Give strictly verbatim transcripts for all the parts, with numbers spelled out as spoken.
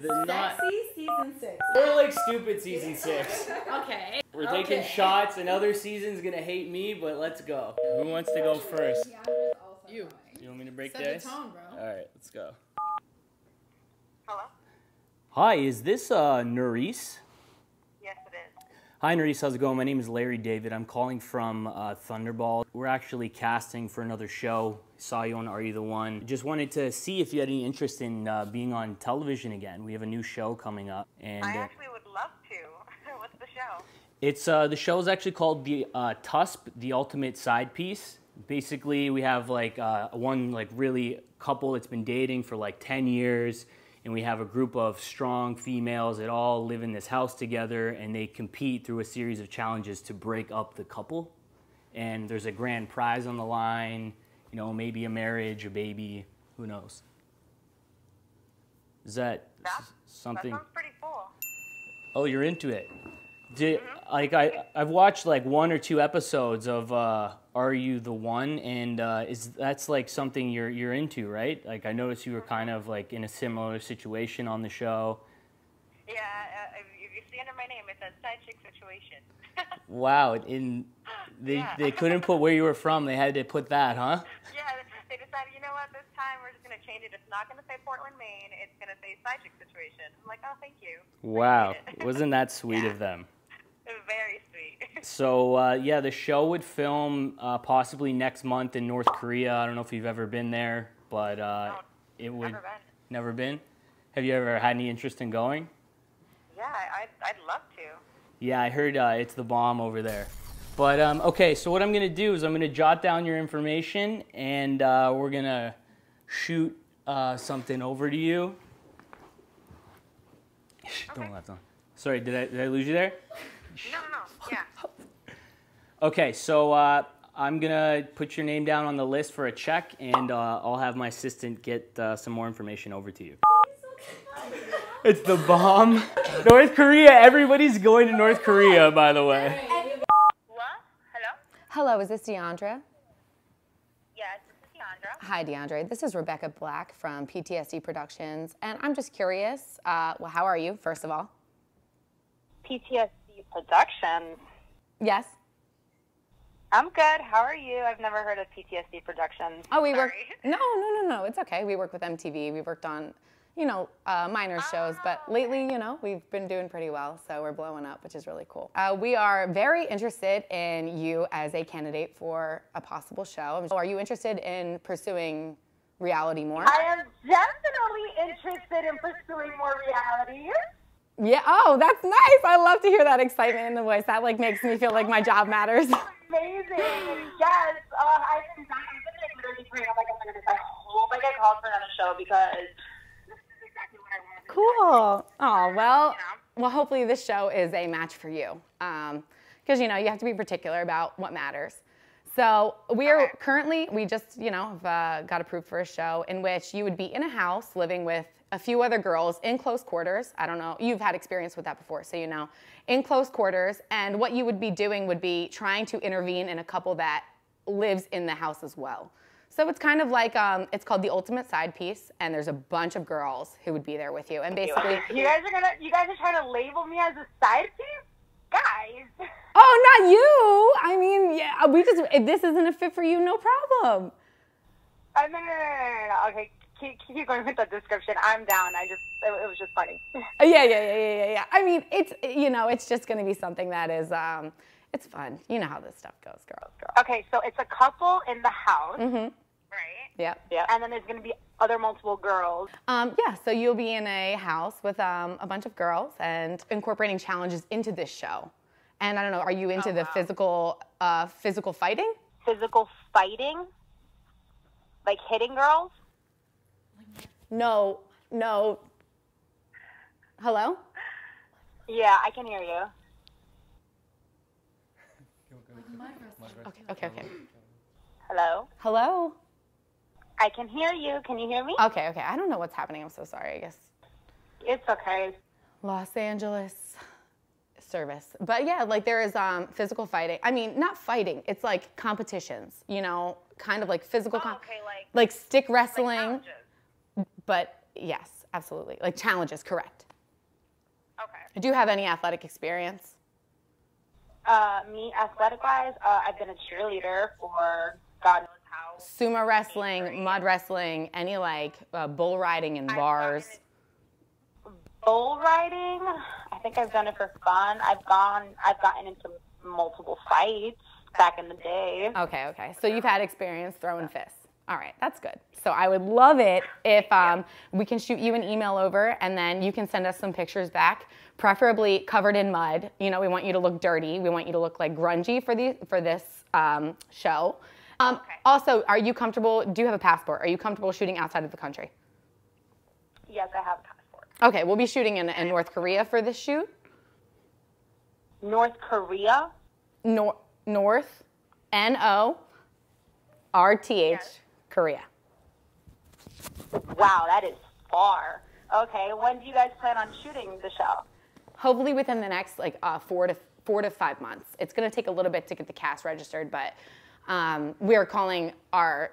The Sexy not... season six. We're like stupid season six. Okay. We're taking okay. shots, and other season's gonna hate me, but let's go. Who wants to go first? You. You want me to break Set this? The tone, bro. All right, let's go. Hello. Hi, is this uh, Nerys? Yes, it is. Hi, Nerys, how's it going? My name is Larry David. I'm calling from uh, Thunderball. We're actually casting for another show. Saw you on Are You the One. Just wanted to see if you had any interest in uh, being on television again. We have a new show coming up. And I actually would love to. What's the show? It's uh, the show is actually called the uh, T U S P, The Ultimate Side Piece. Basically, we have like uh, one like really couple that's been dating for like ten years. And we have a group of strong females that all live in this house together, and they compete through a series of challenges to break up the couple. And there's a grand prize on the line, you know, maybe a marriage, a baby, who knows. Is that That's, something? That sounds pretty cool. Oh, you're into it. Did, mm-hmm. Like I, I've watched like one or two episodes of uh, Are You the One, and uh, is that's like something you're you're into, right? Like I noticed you were kind of like in a similar situation on the show. Yeah, uh, if you see under my name, it's a side chick situation. Wow, in they yeah. they couldn't put where you were from. They had to put that, huh? Yeah, they decided. You know what? This time we're just gonna change it. It's not gonna say Portland, Maine. It's gonna say side chick situation. I'm like, oh, thank you. Wow, wasn't that sweet yeah. of them? Very sweet. So, uh, yeah, the show would film uh, possibly next month in North Korea. I don't know if you've ever been there, but uh, no, it would... Never been. Never been? Have you ever had any interest in going? Yeah, I'd, I'd love to. Yeah, I heard uh, it's the bomb over there. But, um, okay, so what I'm going to do is I'm going to jot down your information, and uh, we're going to shoot uh, something over to you. Okay. Don't laugh, don't. Sorry, did I, did I lose you there? No, no, no, yeah. Okay, so uh, I'm gonna put your name down on the list for a check, and uh, I'll have my assistant get uh, some more information over to you. It's the bomb. North Korea, everybody's going to North Korea, by the way. What? Hello? Hello, is this Deandra? Yes, this is Deandra. Hi, Deandra. This is Rebecca Black from P T S D Productions, and I'm just curious, uh, well, how are you, first of all? P T S D. Productions. Yes. I'm good. How are you? I've never heard of P T S D Productions. Oh, we work. No, no, no, no. It's okay. We work with M T V. We worked on, you know, uh, minor oh, shows, but lately, you know, we've been doing pretty well, so we're blowing up, which is really cool. Uh, we are very interested in you as a candidate for a possible show. Are you interested in pursuing reality more? I am definitely interested in pursuing more reality. Yeah, oh, that's nice. I love to hear that excitement in the voice. That, like, makes me feel like my job matters. Amazing. Yes. Uh, I think that's literally great. I'm like, I'm going to I hope I get called for another show because this is exactly what I want. Cool. Oh, well, you know? Well, hopefully this show is a match for you um, because, you know, you have to be particular about what matters. So we are okay. currently, we just, you know, have, uh, got approved for a show in which you would be in a house living with a few other girls in close quarters. I don't know, you've had experience with that before, so you know. In close quarters, and what you would be doing would be trying to intervene in a couple that lives in the house as well. So it's kind of like, um, it's called The Ultimate Side Piece, and there's a bunch of girls who would be there with you, and basically- You guys are gonna, you guys are trying to label me as a side piece? Guys! Oh, not you! I mean, yeah, we just, if this isn't a fit for you, no problem. Uh, no, no, no, no, no, okay. Keep, keep going with the description. I'm down. I just, it, it was just funny. yeah, yeah, yeah, yeah, yeah, yeah. I mean, it's, you know, it's just going to be something that is, um, it's fun. You know how this stuff goes, girls, girls. Okay, so it's a couple in the house, mm-hmm. right? Yeah. Yeah. And then there's going to be other multiple girls. Um, yeah, so you'll be in a house with um, a bunch of girls and incorporating challenges into this show. And I don't know, are you into oh, the wow. physical, uh, physical fighting? Physical fighting? Like hitting girls? No, no. Hello? Yeah, I can hear you. Okay, okay, okay. Hello? Hello? I can hear you. Can you hear me? Okay, okay. I don't know what's happening. I'm so sorry, I guess. It's okay. Los Angeles service. But yeah, like there is um, physical fighting. I mean, not fighting. It's like competitions, you know, kind of like physical. Oh, okay, like, like stick wrestling. Like but yes, absolutely. Like challenges, correct. Okay. Do you have any athletic experience? Uh, me, athletic-wise, uh, I've been a cheerleader for God knows how. Sumo wrestling, wrestling, mud wrestling, any like uh, bull riding in I've bars. Bull riding, I think I've done it for fun. I've gone, I've gotten into multiple fights back in the day. Okay, okay. So you've had experience throwing fists. All right, that's good. So I would love it if um, we can shoot you an email over and then you can send us some pictures back, preferably covered in mud. You know, we want you to look dirty. We want you to look like grungy for, the, for this um, show. Um, okay. Also, are you comfortable, do you have a passport? Are you comfortable shooting outside of the country? Yes, I have a passport. Okay, we'll be shooting in, in North Korea for this shoot. North Korea? Nor North, N O R T H. Yes. Korea. Wow, that is far. Okay, when do you guys plan on shooting the show? Hopefully within the next like uh, four to four to five months. It's going to take a little bit to get the cast registered, but um, we are calling our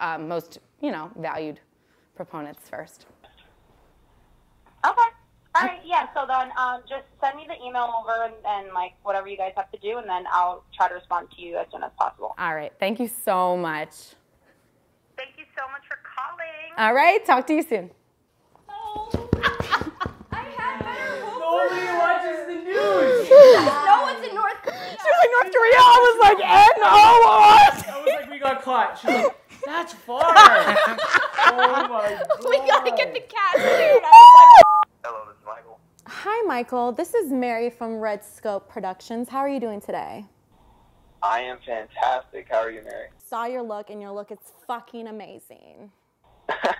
uh, most you know valued proponents first. Okay. All right. Yeah. So then, um, just send me the email over and, and like whatever you guys have to do, and then I'll try to respond to you as soon as possible. All right. Thank you so much. Thank you so much for calling. All right, talk to you soon. Oh, I had better hope. Nobody watches the news. No, it's in North Korea. She was like, North Korea? I was like, N O R. I was like, we got caught. She was like, that's far. Oh, my God. We got to get the cast, dude. I was like, hello, this is Michael. Hi, Michael. This is Mary from Red Scope Productions. How are you doing today? I am fantastic. How are you, Mary? Saw your look, and your look is fucking amazing.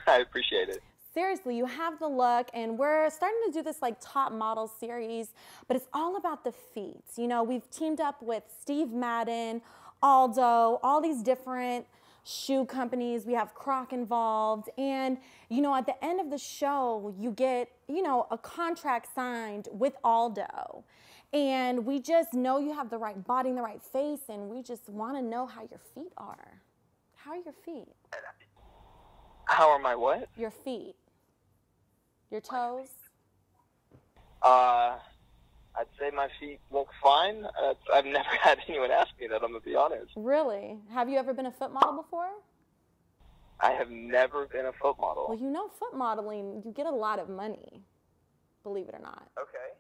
I appreciate it. Seriously, you have the look, and we're starting to do this like top model series, but it's all about the feet. You know, we've teamed up with Steve Madden, Aldo, all these different shoe companies. We have Croc involved, and you know, at the end of the show, you get, you know, a contract signed with Aldo. And we just know you have the right body and the right face, and we just want to know how your feet are. How are your feet? How are my what? Your feet. Your toes? Uh, I'd say my feet look fine. Uh, I've never had anyone ask me that, I'm going to be honest. Really? Have you ever been a foot model before? I have never been a foot model. Well, you know foot modeling, you get a lot of money, believe it or not. Okay.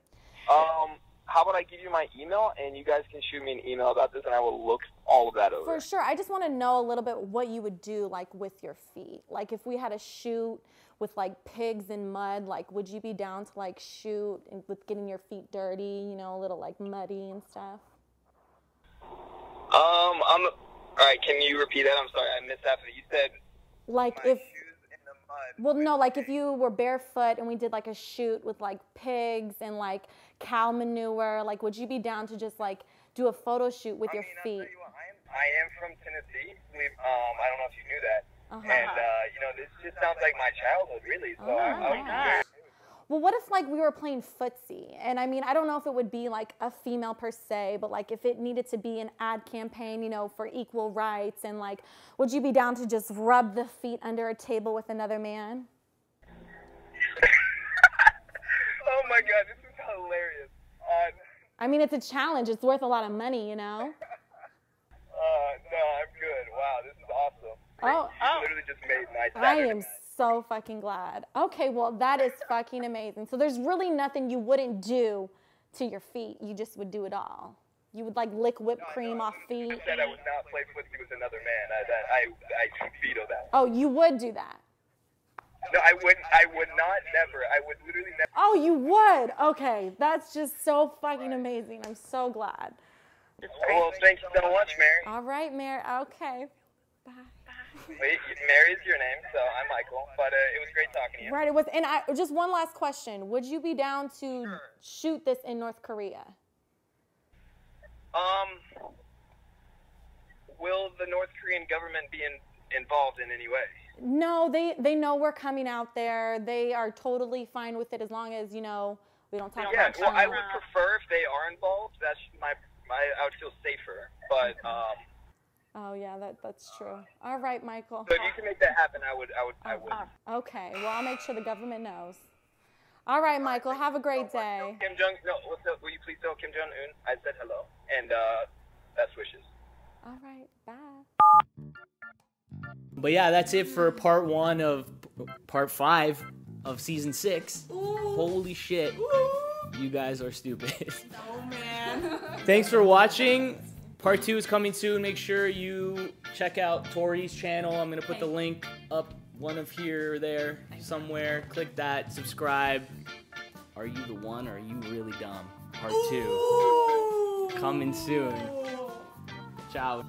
Um... How about I give you my email, and you guys can shoot me an email about this, and I will look all of that over. For sure. I just want to know a little bit what you would do, like, with your feet. Like, if we had a shoot with, like, pigs and mud, like, would you be down to, like, shoot with getting your feet dirty, you know, a little, like, muddy and stuff? Um, I'm... All right, can you repeat that? I'm sorry, I missed that. You said... Like, if... Well, no, like if you were barefoot and we did like a shoot with like pigs and like cow manure, like would you be down to just like do a photo shoot with I your mean, feet? I'll tell you what, I, am, I am from Tennessee. We, um, I don't know if you knew that. Uh-huh. And, uh, you know, this just sounds like my childhood, really. So uh-huh. I, I was well, what if like we were playing footsie? And I mean, I don't know if it would be like a female per se, but like if it needed to be an ad campaign, you know, for equal rights and like, would you be down to just rub the feet under a table with another man? Oh my God, this is hilarious. Uh, I mean, it's a challenge. It's worth a lot of money, you know? uh, no, I'm good. Wow, this is awesome. Oh, you oh. literally just made my Saturday I am. Night. So fucking glad. Okay, well, that is fucking amazing. So there's really nothing you wouldn't do to your feet. You just would do it all. You would, like, lick whipped no, cream no, off feet. I said I would not play footsie with another man. I, I, I, I veto that. Oh, you would do that? No, I wouldn't. I would not, never. I would literally never. Oh, you would? Okay, that's just so fucking amazing. I'm so glad. Well, thanks so much, Mary. All right, Mary. Okay. Bye. Wait, Mary's your name, so I'm Michael, but uh, it was great talking to you. Right, it was, and I, just one last question. Would you be down to sure. shoot this in North Korea? Um, will the North Korean government be in, involved in any way? No, they, they know we're coming out there. They are totally fine with it as long as, you know, we don't talk yeah, about China. Yeah, well, I would prefer if they are involved. That's my, my I would feel safer, but... Um, Oh yeah, that that's true. All right, Michael. So if you can make that happen, I would. I would. Oh, I would. Oh. Okay. Well, I'll make sure the government knows. All right, Michael. All right, have a great so day. Much. Kim Jong. No, what's up? Will you please tell Kim Jong-un I said hello and uh, best wishes. All right. Bye. But yeah, that's it for part one of part five of season six. Ooh. Holy shit! Ooh. You guys are stupid. Oh man. Thanks for watching. Part two is coming soon. Make sure you check out Tori's channel. I'm going to put the link up one of here or there somewhere. Click that. Subscribe. Are You the One? Or Are You Really Dumb? Part two. Ooh. Coming soon. Ciao.